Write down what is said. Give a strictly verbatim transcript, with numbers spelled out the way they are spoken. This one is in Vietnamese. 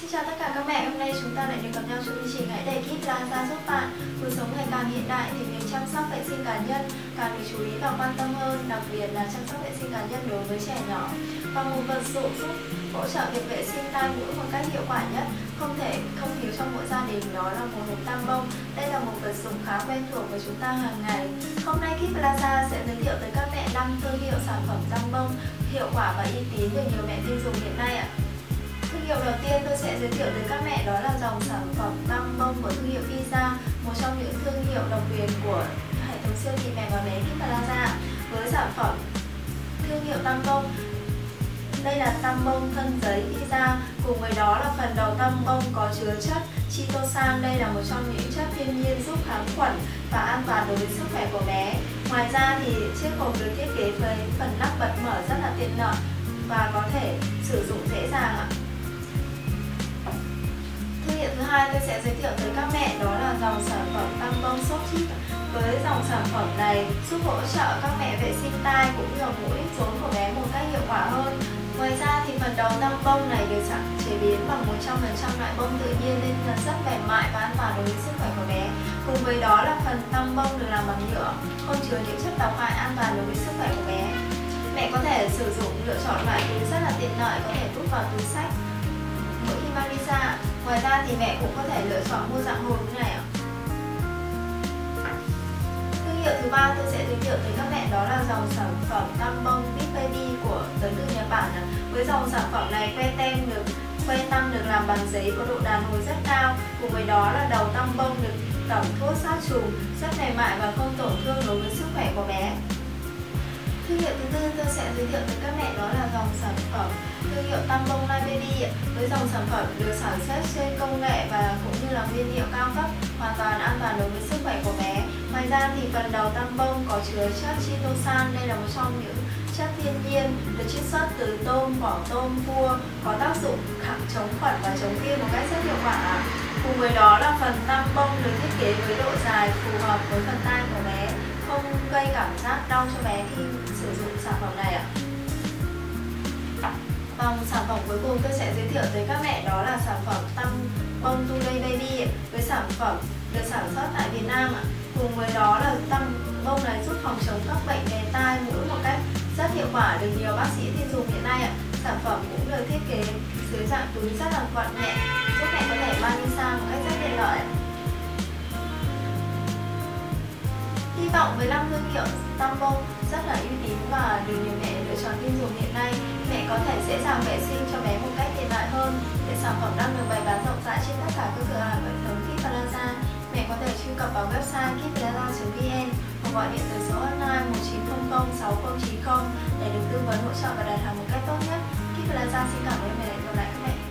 Xin chào tất cả các mẹ, hôm nay chúng ta lại được gặp nhau trong chương trình Hãy Để Kids Plaza giúp bạn cuộc sống ngày càng hiện đại thì việc chăm sóc vệ sinh cá nhân càng được chú ý và quan tâm hơn, đặc biệt là chăm sóc vệ sinh cá nhân đối với trẻ nhỏ. Và một vật dụng giúp hỗ trợ việc vệ sinh tai mũi một cách hiệu quả nhất không thể không thiếu trong mỗi gia đình đó là một hộp tăm bông. Đây là một vật dụng khá quen thuộc với chúng ta hàng ngày. Hôm nay Kids Plaza sẽ giới thiệu tới các mẹ năm thương hiệu sản phẩm tăm bông hiệu quả và uy tín được nhiều mẹ tiêu dùng hiện nay ạ. Thương hiệu đầu tiên tôi sẽ giới thiệu tới các mẹ đó là dòng sản phẩm tăm bông của thương hiệu VISA, một trong những thương hiệu độc quyền của hệ thống siêu thị mẹ và bé Kids Plaza. Với sản phẩm thương hiệu tăm bông, đây là tăm bông thân giấy VISA, cùng với đó là phần đầu tăm bông có chứa chất Chitosan, đây là một trong những chất thiên nhiên giúp kháng khuẩn và an toàn đối với sức khỏe của bé. Ngoài ra thì chiếc hộp được thiết kế với phần nắp bật mở rất là tiện lợi và có thể sử dụng dễ dàng ạ. Thương hiệu thứ hai tôi sẽ giới thiệu tới các mẹ đó là dòng sản phẩm tăm bông softsheet. Với dòng sản phẩm này giúp hỗ trợ các mẹ vệ sinh tai cũng như mũi rốn của bé một cách hiệu quả hơn. Ngoài ra thì phần đầu tăm bông này được chế biến bằng một trăm phần trăm loại bông tự nhiên nên là rất mềm mại và an toàn đối với sức khỏe của bé. Cùng với đó là phần tăm bông được làm bằng nhựa, không chứa những chất độc hại, an toàn đối với sức khỏe của bé. Mẹ có thể sử dụng lựa chọn loại túi rất là tiện lợi, có thể đút vào túi sách mỗi khi mang đi ra. Ngoài ra thì mẹ cũng có thể lựa chọn mua dạng hộp như này ạ. Thương hiệu thứ ba tôi sẽ giới thiệu tới các mẹ đó là dòng sản phẩm tăm bông Big Baby của tới từ Nhật Bản. Với dòng sản phẩm này, que tem được que tăm được làm bằng giấy có độ đàn hồi rất cao. Cùng với đó là đầu tăm bông được tẩm thuốc sát trùng, rất mềm mại và không tổn thương đối với sức khỏe của bé. Thương hiệu thứ tư tôi sẽ giới thiệu tới các mẹ đó là dòng sản phẩm thương hiệu tăm bông Life Baby. Với dòng sản phẩm được sản xuất trên công nghệ và cũng như là nguyên liệu cao cấp, hoàn toàn an toàn đối với sức khỏe của bé. Ngoài ra thì phần đầu tăm bông có chứa chất Chitosan, đây là một trong những chất thiên nhiên được chiết xuất từ tôm, vỏ tôm, cua, có tác dụng kháng chống khuẩn và chống viêm một cách rất hiệu quả. Cùng với đó là phần tăm bông được thiết kế với độ dài phù hợp với phần tai của bé, không gây cảm giác đau cho bé khi sử dụng sản phẩm này ạ. Và một sản phẩm cuối cùng tôi sẽ giới thiệu tới các mẹ đó là sản phẩm tăm bông Tu Lê Baby. Với sản phẩm được sản xuất tại Việt Nam ạ. Cùng với đó là tăm bông này giúp phòng chống các bệnh về tai mũi một cách rất hiệu quả, được nhiều bác sĩ tin dùng hiện nay ạ. Sản phẩm cũng được thiết kế dưới dạng túi rất là gọn nhẹ, giúp mẹ có thể mang đi xa một cách rất tiện lợi. Hy vọng với năm thương hiệu tăm bông rất là uy tín và được nhiều mẹ lựa chọn tin dùng hiện nay, mẹ có thể dễ dàng vệ sinh cho bé một cách tiện lợi hơn. Để sản phẩm đang được bày bán rộng rãi trên tất cả các cửa hàng hệ thống Kids Plaza, mẹ có thể truy cập vào website kids plaza chấm vn hoặc gọi điện tới số hotline một chín không không sáu không chín không để được tư vấn hỗ trợ và đặt hàng một cách tốt nhất. Kids Plaza xin cảm ơn mẹ và lại các mẹ.